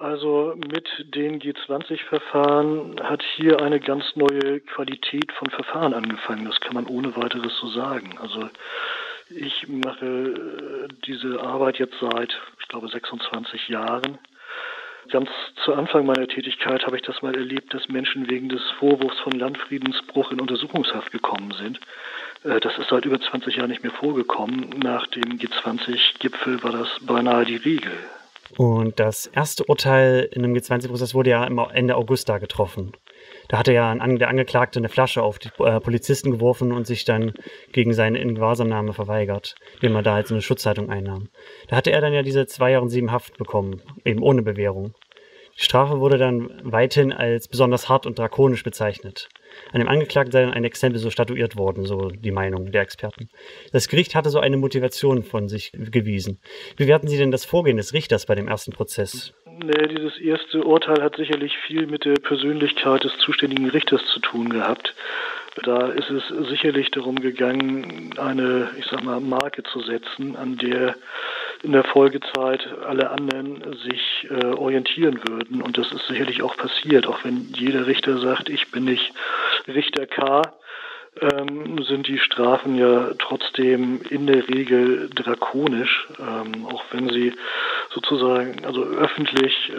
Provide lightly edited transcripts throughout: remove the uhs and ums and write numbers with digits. Also mit den G20-Verfahren hat hier eine ganz neue Qualität von Verfahren angefangen. Das kann man ohne weiteres so sagen. Also ich mache diese Arbeit jetzt seit, ich glaube, 26 Jahren. Ganz zu Anfang meiner Tätigkeit habe ich das mal erlebt, dass Menschen wegen des Vorwurfs von Landfriedensbruch in Untersuchungshaft gekommen sind. Das ist seit über 20 Jahren nicht mehr vorgekommen. Nach dem G20-Gipfel war das beinahe die Regel. Und das erste Urteil in dem G20-Prozess wurde ja Ende August da getroffen. Da hatte ja der Angeklagte eine Flasche auf die Polizisten geworfen und sich dann gegen seine Ingewahrsamnahme verweigert, indem er da halt so eine Schutzhaltung einnahm. Da hatte er dann ja diese 2 Jahre und 7 Haft bekommen, eben ohne Bewährung. Die Strafe wurde dann weithin als besonders hart und drakonisch bezeichnet. An dem Angeklagten sei dann ein Exempel so statuiert worden, so die Meinung der Experten. Das Gericht hatte so eine Motivation von sich gewiesen. Wie bewerten Sie denn das Vorgehen des Richters bei dem ersten Prozess? Nee, dieses erste Urteil hat sicherlich viel mit der Persönlichkeit des zuständigen Richters zu tun gehabt. Da ist es sicherlich darum gegangen, eine, ich sag mal, Marke zu setzen, an der in der Folgezeit alle anderen sich orientieren würden. Und das ist sicherlich auch passiert, auch wenn jeder Richter sagt, ich bin nicht Richter K, sind die Strafen ja trotzdem in der Regel drakonisch, auch wenn sie sozusagen also öffentlich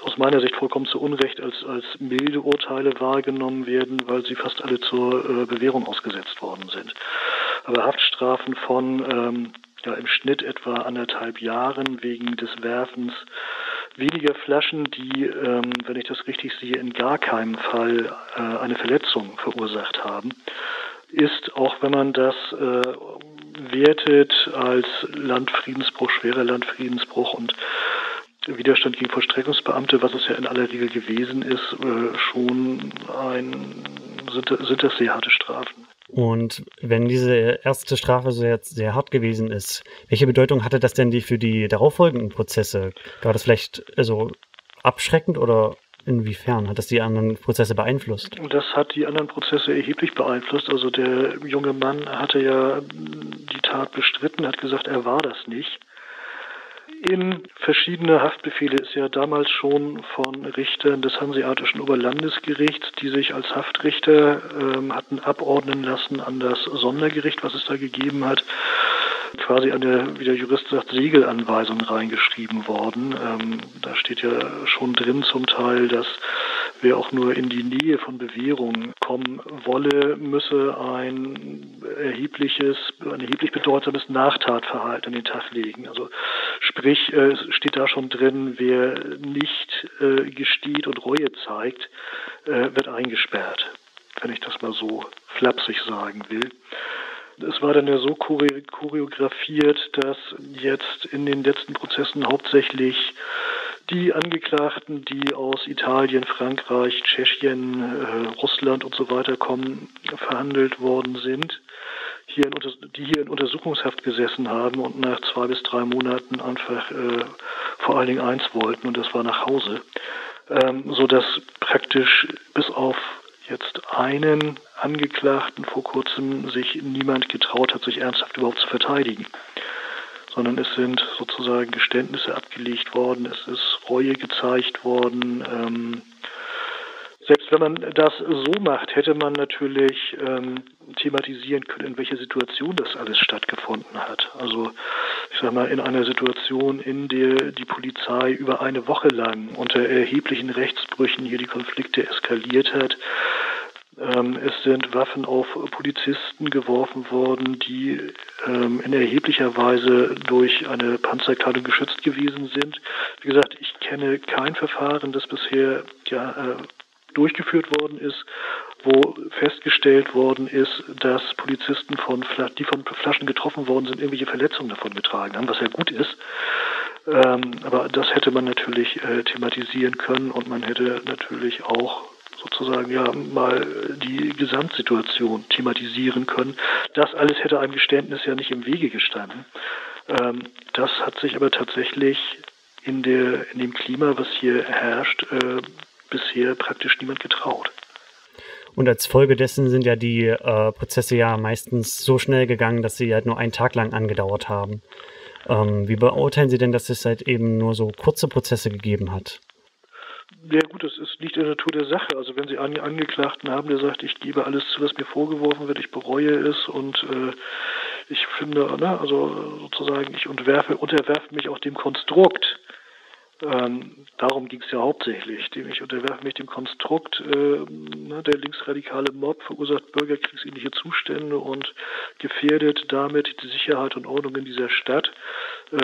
aus meiner Sicht vollkommen zu Unrecht als milde Urteile wahrgenommen werden, weil sie fast alle zur Bewährung ausgesetzt worden sind. Aber Haftstrafen von im Schnitt etwa 1,5 Jahren wegen des Werfens weniger Flaschen, die, wenn ich das richtig sehe, in gar keinem Fall eine Verletzung verursacht haben, ist, auch wenn man das wertet als Landfriedensbruch, schwerer Landfriedensbruch und Widerstand gegen Vollstreckungsbeamte, was es ja in aller Regel gewesen ist, sind das sehr harte Strafen. Und wenn diese erste Strafe so jetzt sehr hart gewesen ist, welche Bedeutung hatte das denn für die darauffolgenden Prozesse? War das vielleicht also abschreckend oder inwiefern hat das die anderen Prozesse beeinflusst? Das hat die anderen Prozesse erheblich beeinflusst. Also der junge Mann hatte ja die Tat bestritten, hat gesagt, er war das nicht. In verschiedene Haftbefehle ist ja damals schon von Richtern des Hanseatischen Oberlandesgerichts, die sich als Haftrichter hatten abordnen lassen an das Sondergericht, was es da gegeben hat, quasi eine, wie der Jurist sagt, Segelanweisung reingeschrieben worden. Da steht ja schon drin zum Teil, dass wer auch nur in die Nähe von Bewährung kommen wolle, müsse ein erheblich bedeutsames Nachtatverhalten an den Tag legen. Also sprich, es steht da schon drin, wer nicht gesteht und Reue zeigt, wird eingesperrt, wenn ich das mal so flapsig sagen will. Es war dann ja so choreografiert, dass jetzt in den letzten Prozessen hauptsächlich die Angeklagten, die aus Italien, Frankreich, Tschechien, Russland und so weiter kommen, verhandelt worden sind, die hier in Untersuchungshaft gesessen haben und nach 2 bis 3 Monaten einfach vor allen Dingen eins wollten, und das war nach Hause, sodass praktisch bis auf jetzt einen Angeklagten vor kurzem sich niemand getraut hat, sich ernsthaft überhaupt zu verteidigen, sondern es sind sozusagen Geständnisse abgelegt worden, es ist Reue gezeigt worden. Selbst wenn man das so macht, hätte man natürlich thematisieren können, in welcher Situation das alles stattgefunden hat. Also ich sage mal, in einer Situation, in der die Polizei über eine Woche lang unter erheblichen Rechtsbrüchen hier die Konflikte eskaliert hat. Es sind Waffen auf Polizisten geworfen worden, die in erheblicher Weise durch eine Panzerkleidung geschützt gewesen sind. Wie gesagt, ich kenne kein Verfahren, das bisher durchgeführt worden ist, wo festgestellt worden ist, dass Polizisten, die von Flaschen getroffen worden sind, irgendwelche Verletzungen davon getragen haben, was ja gut ist. Aber das hätte man natürlich thematisieren können, und man hätte natürlich auch sozusagen ja mal die Gesamtsituation thematisieren können. Das alles hätte einem Geständnis ja nicht im Wege gestanden. Das hat sich aber tatsächlich in dem Klima, was hier herrscht, bisher praktisch niemand getraut. Und als Folge dessen sind ja die Prozesse ja meistens so schnell gegangen, dass sie halt nur einen Tag lang angedauert haben. Wie beurteilen Sie denn, dass es halt eben nur so kurze Prozesse gegeben hat? Ja gut, das liegt in der Natur der Sache. Also wenn Sie einen Angeklagten haben, der sagt, ich gebe alles zu, was mir vorgeworfen wird, ich bereue es und ich finde, ne, also sozusagen, ich unterwerfe mich auch dem Konstrukt. Darum ging es ja hauptsächlich. Ich unterwerfe mich dem Konstrukt, der linksradikale Mob verursacht bürgerkriegsähnliche Zustände und gefährdet damit die Sicherheit und Ordnung in dieser Stadt.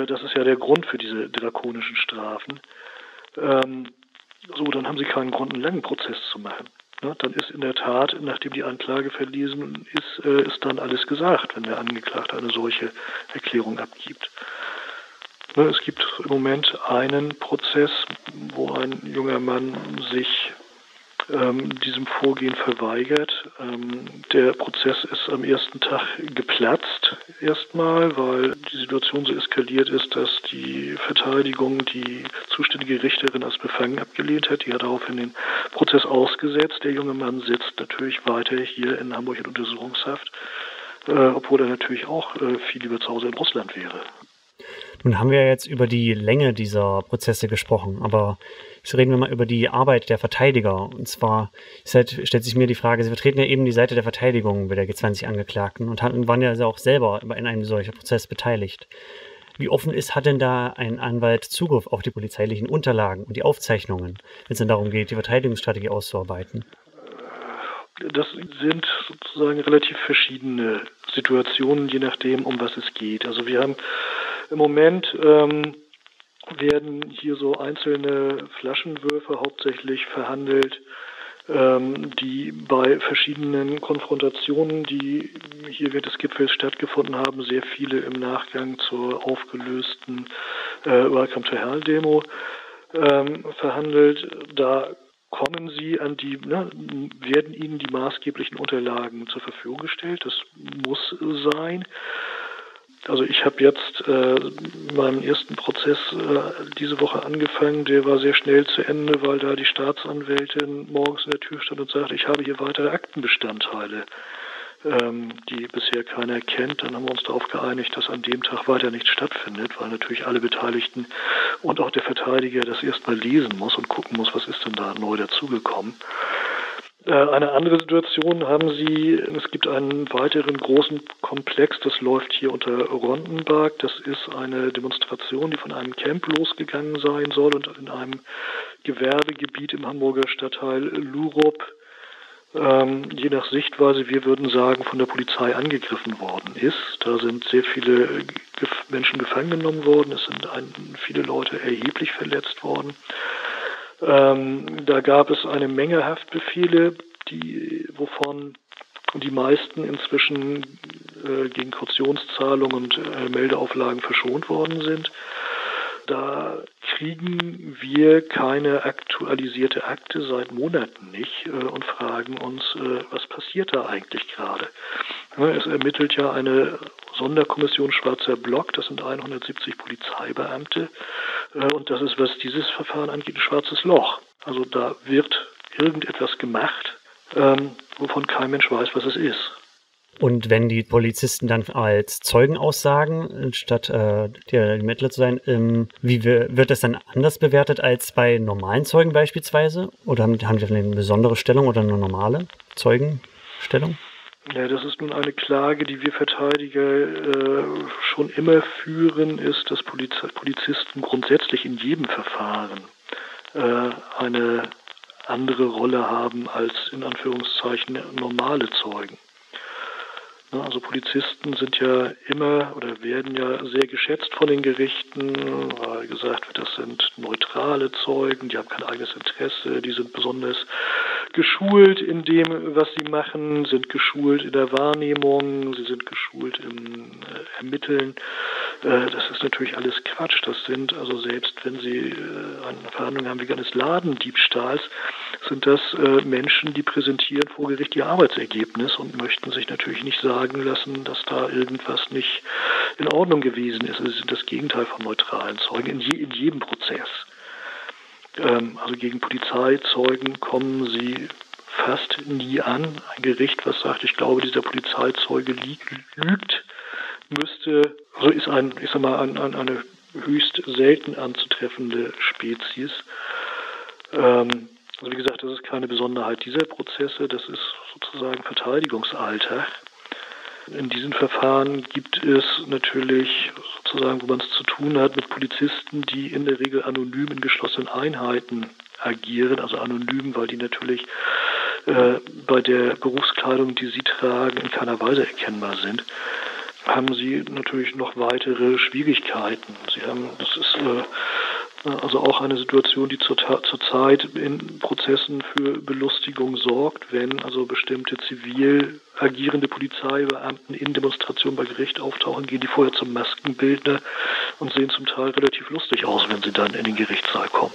Das ist ja der Grund für diese drakonischen Strafen. So, dann haben Sie keinen Grund, einen langen Prozess zu machen. Ne? Dann ist in der Tat, nachdem die Anklage verlesen ist, ist dann alles gesagt, wenn der Angeklagte eine solche Erklärung abgibt. Ne? Es gibt im Moment einen Prozess, wo ein junger Mann sich diesem Vorgehen verweigert. Der Prozess ist am ersten Tag geplatzt erstmal, weil die Situation so eskaliert ist, dass die Verteidigung die zuständige Richterin als befangen abgelehnt hat. Die hat daraufhin den Prozess ausgesetzt. Der junge Mann sitzt natürlich weiter hier in Hamburg in Untersuchungshaft, obwohl er natürlich auch viel lieber zu Hause in Russland wäre. Nun haben wir jetzt über die Länge dieser Prozesse gesprochen, aber jetzt reden wir mal über die Arbeit der Verteidiger. Und zwar stellt sich mir die Frage, Sie vertreten ja eben die Seite der Verteidigung bei der G20-Angeklagten und waren ja auch selber in einem solchen Prozess beteiligt. Wie offen hat denn da ein Anwalt Zugriff auf die polizeilichen Unterlagen und die Aufzeichnungen, wenn es denn darum geht, die Verteidigungsstrategie auszuarbeiten? Das sind sozusagen relativ verschiedene Situationen, je nachdem, um was es geht. Also wir haben im Moment werden hier so einzelne Flaschenwürfe hauptsächlich verhandelt, die bei verschiedenen Konfrontationen, die hier während des Gipfels stattgefunden haben, sehr viele im Nachgang zur aufgelösten Welcome to Hell Demo verhandelt. Da kommen Sie an die, werden Ihnen die maßgeblichen Unterlagen zur Verfügung gestellt. Das muss sein. Also ich habe jetzt meinen ersten Prozess diese Woche angefangen, der war sehr schnell zu Ende, weil da die Staatsanwältin morgens in der Tür stand und sagte, ich habe hier weitere Aktenbestandteile, die bisher keiner kennt. Dann haben wir uns darauf geeinigt, dass an dem Tag weiter nichts stattfindet, weil natürlich alle Beteiligten und auch der Verteidiger das erstmal lesen muss und gucken muss, was ist denn da neu dazugekommen. Eine andere Situation haben Sie, es gibt einen weiteren großen Komplex, das läuft hier unter Rundenberg. Das ist eine Demonstration, die von einem Camp losgegangen sein soll und in einem Gewerbegebiet im Hamburger Stadtteil Lurup, je nach Sichtweise, wir würden sagen, von der Polizei angegriffen worden ist. Da sind sehr viele Menschen gefangen genommen worden, es sind viele Leute erheblich verletzt worden. Da gab es eine Menge Haftbefehle, wovon die meisten inzwischen gegen Kautionszahlung und Meldeauflagen verschont worden sind. Da kriegen wir keine aktualisierte Akte seit Monaten nicht und fragen uns, was passiert da eigentlich gerade? Es ermittelt ja eine Sonderkommission Schwarzer Block, das sind 170 Polizeibeamte und das ist, was dieses Verfahren angeht, ein schwarzes Loch. Also da wird irgendetwas gemacht, wovon kein Mensch weiß, was es ist. Und wenn die Polizisten dann als Zeugen aussagen, statt die Ermittler zu sein, wie wird das dann anders bewertet als bei normalen Zeugen beispielsweise? Oder haben die eine besondere Stellung oder eine normale Zeugenstellung? Ja, das ist nun eine Klage, die wir Verteidiger schon immer führen, ist, dass Polizisten grundsätzlich in jedem Verfahren eine andere Rolle haben als in Anführungszeichen normale Zeugen. Also Polizisten sind ja immer oder werden ja sehr geschätzt von den Gerichten, weil gesagt wird, das sind neutrale Zeugen, die haben kein eigenes Interesse, die sind besonders geschult in dem, was sie machen, sind geschult in der Wahrnehmung, sie sind geschult im Ermitteln. Das ist natürlich alles Quatsch. Das sind, also selbst wenn Sie eine Verhandlung haben wegen eines Ladendiebstahls, sind das Menschen, die präsentieren vor Gericht ihr Arbeitsergebnis und möchten sich natürlich nicht sagen lassen, dass da irgendwas nicht in Ordnung gewesen ist. Sie sind das Gegenteil von neutralen Zeugen in jedem Prozess. Also gegen Polizeizeugen kommen sie fast nie an. Ein Gericht, was sagt, ich glaube, dieser Polizeizeuge lügt, müsste, also ist eine höchst selten anzutreffende Spezies. Also wie gesagt, das ist keine Besonderheit dieser Prozesse, das ist sozusagen Verteidigungsalltag. In diesen Verfahren gibt es natürlich sozusagen, wo man es zu tun hat, mit Polizisten, die in der Regel anonym in geschlossenen Einheiten agieren, also anonym, weil die natürlich bei der Berufskleidung, die sie tragen, in keiner Weise erkennbar sind, haben sie natürlich noch weitere Schwierigkeiten. Sie haben, das ist also auch eine Situation, die zurzeit in Prozessen für Belustigung sorgt, wenn also bestimmte zivil agierende Polizeibeamten in Demonstrationen bei Gericht auftauchen, gehen die vorher zum Maskenbildner und sehen zum Teil relativ lustig aus, wenn sie dann in den Gerichtssaal kommen.